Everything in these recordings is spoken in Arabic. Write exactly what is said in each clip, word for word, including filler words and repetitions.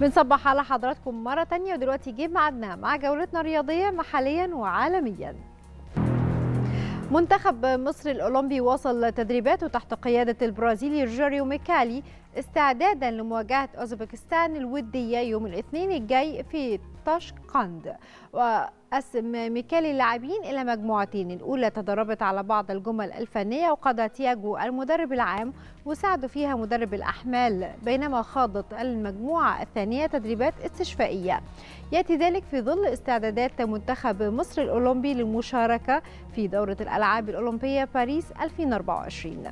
بنصبح على حضراتكم مرة تانية، ودلوقتي جه ميعادنا مع جولتنا الرياضية محليا وعالميا. منتخب مصر الأولمبي واصل تدريباته تحت قيادة البرازيلي روجيريو ميكالي استعدادا لمواجهة اوزبكستان الودية يوم الاثنين الجاي في طشقند. وقسم ميكالي اللاعبين إلى مجموعتين، الأولى تدربت على بعض الجمل الفنية وقاد تياجو المدرب العام وساعد فيها مدرب الأحمال، بينما خاضت المجموعة الثانية تدريبات استشفائية. يأتي ذلك في ظل استعدادات منتخب مصر الأولمبي للمشاركة في دورة الألعاب الأولمبية باريس ألفين وأربعة وعشرين.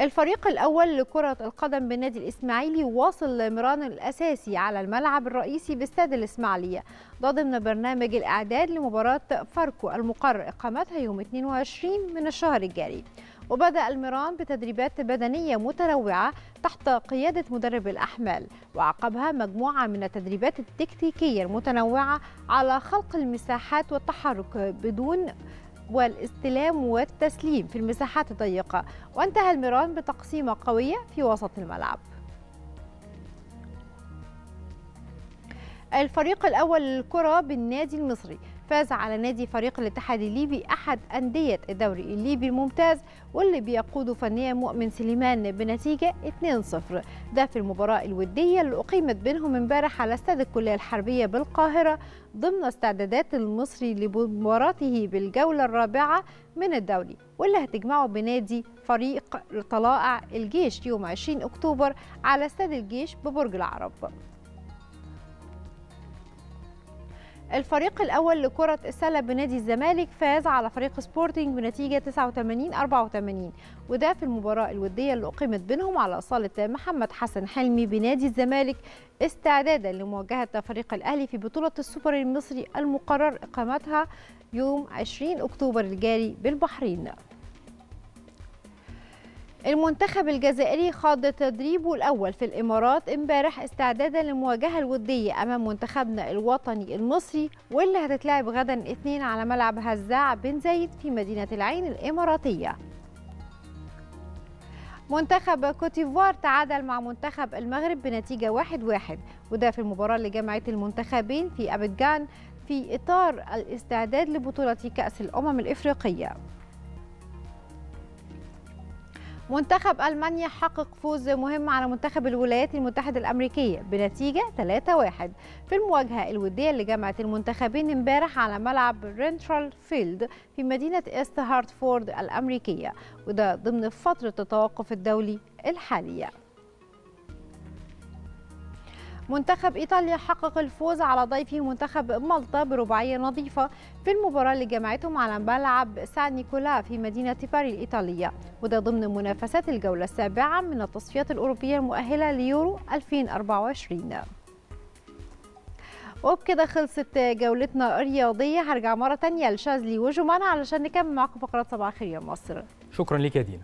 الفريق الأول لكرة القدم بالنادي الإسماعيلي واصل مران الأساسي على الملعب الرئيسي باستاد الإسماعيلية ضمن برنامج الإعداد لمباراة فاركو المقرر إقامتها يوم اثنين وعشرين من الشهر الجاري. وبدأ المران بتدريبات بدنية متنوعة تحت قيادة مدرب الأحمال، وعقبها مجموعة من التدريبات التكتيكية المتنوعة على خلق المساحات والتحرك بدون والاستلام والتسليم في المساحات الضيقة، وانتهى المران بتقسيمة قوية في وسط الملعب. الفريق الأول للكرة بالنادي المصري فاز على نادي فريق الاتحاد الليبي أحد أندية الدوري الليبي الممتاز واللي بيقوده فنيا مؤمن سليمان بنتيجة اثنين صفر، ده في المباراة الودية اللي أقيمت بينهم امبارح على استاد الكلية الحربية بالقاهرة ضمن استعدادات المصري لمباراته بالجولة الرابعة من الدوري واللي هتجمعه بنادي فريق طلائع الجيش يوم عشرين أكتوبر على استاد الجيش ببرج العرب. الفريق الأول لكرة السلة بنادي الزمالك فاز على فريق سبورتينغ بنتيجة تسعة وثمانين أربعة وثمانين، وده في المباراة الودية اللي أقيمت بينهم على صالة محمد حسن حلمي بنادي الزمالك استعدادا لمواجهة فريق الأهلي في بطولة السوبر المصري المقرر إقامتها يوم عشرين أكتوبر الجاري بالبحرين. المنتخب الجزائري خاض تدريبه الأول في الإمارات امبارح استعدادا للمواجهة الودية أمام منتخبنا الوطني المصري واللي هتتلعب غدا الاثنين على ملعب هزاع بن زايد في مدينة العين الإماراتية. منتخب كوتيفوار تعادل مع منتخب المغرب بنتيجة واحد واحد، وده في المباراة اللي جمعت المنتخبين في أبيجان في إطار الاستعداد لبطولة كأس الامم الافريقية. منتخب ألمانيا حقق فوز مهم على منتخب الولايات المتحدة الأمريكية بنتيجة ثلاثة واحد في المواجهة الودية اللي جمعت المنتخبين امبارح على ملعب رينترال فيلد في مدينة ايست هارتفورد الأمريكية، وده ضمن فترة التوقف الدولي الحالية. منتخب إيطاليا حقق الفوز على ضيفه منتخب مالطا برباعية نظيفة في المباراة اللي جمعتهم على ملعب سان نيكولا في مدينة باري الإيطالية، وده ضمن منافسات الجولة السابعة من التصفيات الأوروبية المؤهلة ليورو ألفين وأربعة وعشرين. وبكده خلصت جولتنا الرياضية. هرجع مرة تانية لشاذلي وجمانة علشان نكمل معكم فقرات صباح الخير يا مصر. شكرا لك يا دينا.